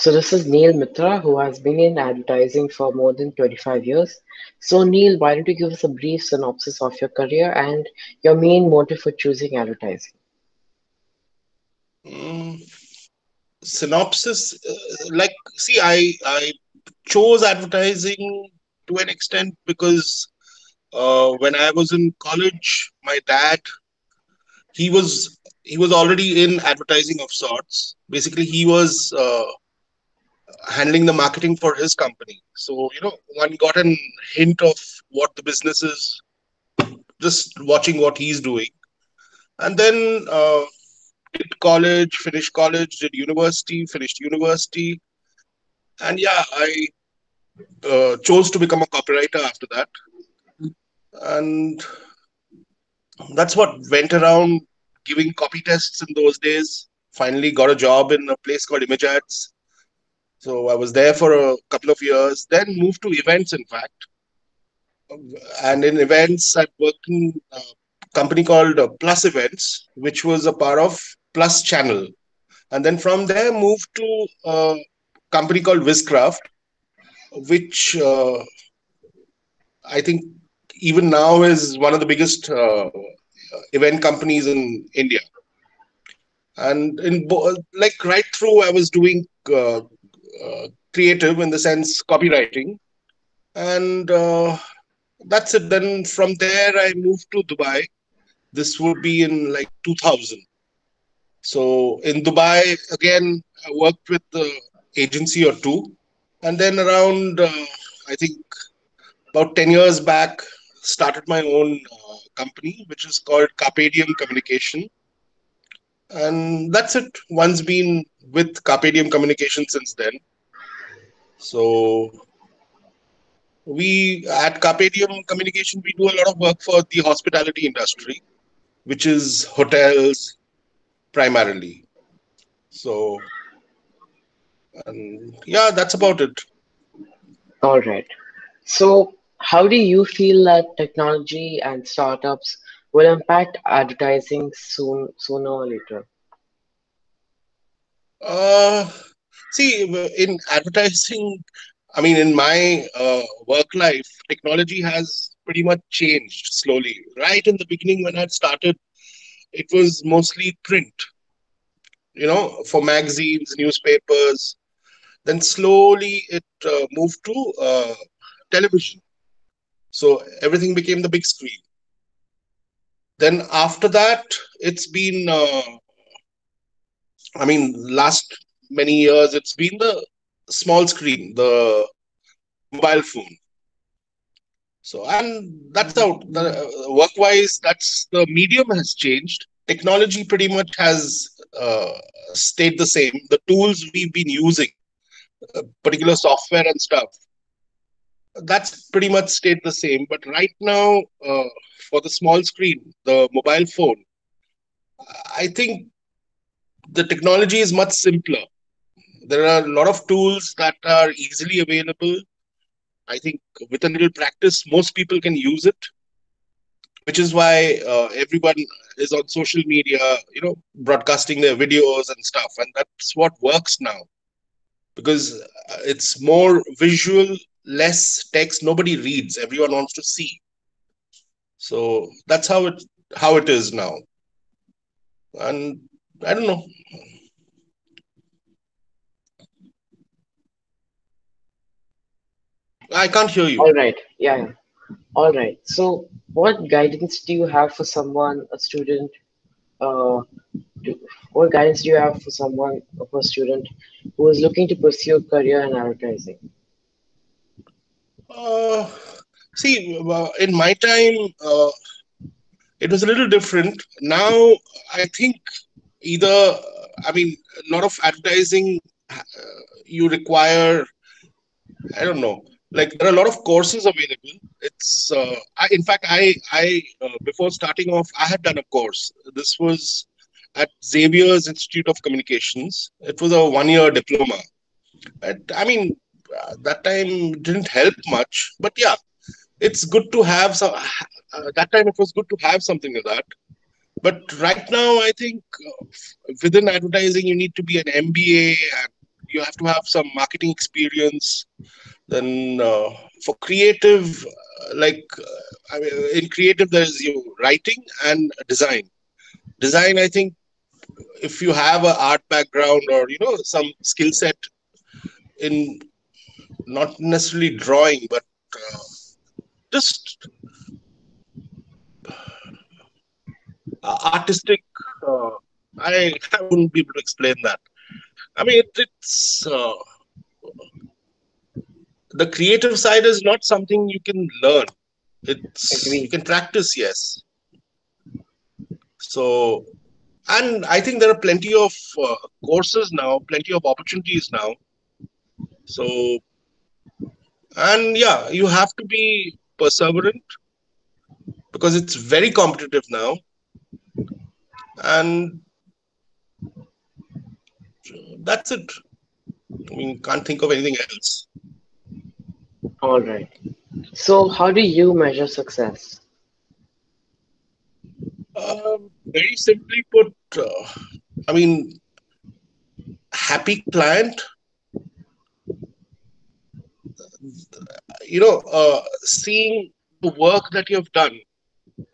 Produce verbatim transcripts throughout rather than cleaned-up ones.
So this is Neel Mitra, who has been in advertising for more than twenty-five years. So Neel, why don't you give us a brief synopsis of your career and your main motive for choosing advertising? Mm, synopsis, uh, like, see, I, I chose advertising to an extent because uh, when I was in college, my dad, he was he was already in advertising of sorts. Basically, he was uh, handling the marketing for his company. So, you know, one got a hint of what the business is, just watching what he's doing. And then uh, did college, finished college, did university, finished university. And yeah, I uh, chose to become a copywriter after that. And that's what went around giving copy tests in those days. Finally got a job in a place called Image Ads. So I was there for a couple of years, then moved to events, in fact. And in events, I worked in a company called Plus Events, which was a part of Plus Channel. And then from there, moved to a company called Whizcraft, which uh, I think even now is one of the biggest uh, event companies in India. And in like right through, I was doing uh, uh, creative in the sense copywriting, and uh, that's it. Then from there, I moved to Dubai. This would be in like two thousand. So in Dubai, again, I worked with the agency or two, and then around uh, I think about ten years back, started my own uh, company, which is called Carpe Diem Communication. And that's it. One's been with Carpe Diem Communication since then. So we at Carpe Diem Communication, we do a lot of work for the hospitality industry, which is hotels primarily. So, and yeah, that's about it. All right. So how do you feel that technology and startups will impact advertising soon, sooner or later? Uh, see, in advertising, I mean, in my uh, work life, technology has pretty much changed slowly. Right in the beginning when I started, it was mostly print, you know, for magazines, newspapers. Then slowly it uh, moved to uh, television. So everything became the big screen. Then after that, it's been, uh, I mean, last many years, it's been the small screen, the mobile phone. So, and that's out. Uh, work-wise, that's the medium has changed. Technology pretty much has uh, stayed the same. The tools we've been using, uh, particular software and stuff, that's pretty much stayed the same. But right now, uh, for the small screen, the mobile phone, I think the technology is much simpler. There are a lot of tools that are easily available. I think with a little practice, most people can use it, which is why uh, everyone is on social media, you know, broadcasting their videos and stuff. And that's what works now because it's more visual, less text. Nobody reads. Everyone wants to see. So that's how it how it is now. And I don't know. I can't hear you. All right. Yeah. All right. So what guidance do you have for someone, a student? Uh, do, what guidance do you have for someone, for a student who is looking to pursue a career in advertising? Uh, see, in my time, uh, it was a little different. Now, I think either, I mean, a lot of advertising, uh, you require, I don't know, like there are a lot of courses available. It's, uh, I, in fact, I, I uh, before starting off, I had done a course. This was at Xavier's Institute of Communications. It was a one-year diploma. And, I mean, Uh, that time didn't help much, but yeah, it's good to have some. Uh, that time it was good to have something like that. But right now, I think uh, within advertising, you need to be an M B A and you have to have some marketing experience. Then uh, for creative, like uh, I mean, in creative, there's you know, writing and design. Design, I think, if you have an art background or, you know, some skill set in not necessarily drawing, but uh, just uh, artistic, uh, I, I wouldn't be able to explain that. I mean, it, it's uh, the creative side is not something you can learn. It's, you can practice, yes. So, and I think there are plenty of uh, courses now, plenty of opportunities now. So, and yeah, you have to be perseverant because it's very competitive now. And that's it. I mean, can't think of anything else. All right. So how do you measure success? Uh, very simply put, uh, I mean, happy client, you know, uh, seeing the work that you have done,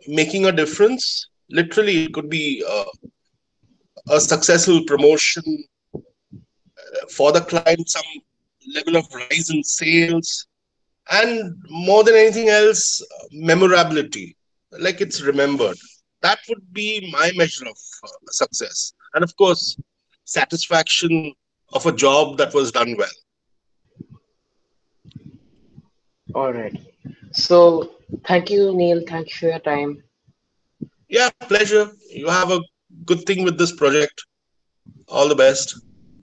making a difference. Literally, it could be uh, a successful promotion for the client, some level of rise in sales, and more than anything else, memorability, like it's remembered. That would be my measure of uh, success. And of course, satisfaction of a job that was done well. All right. So thank you, Neel. Thank you for your time. Yeah, pleasure. You have a good thing with this project. All the best.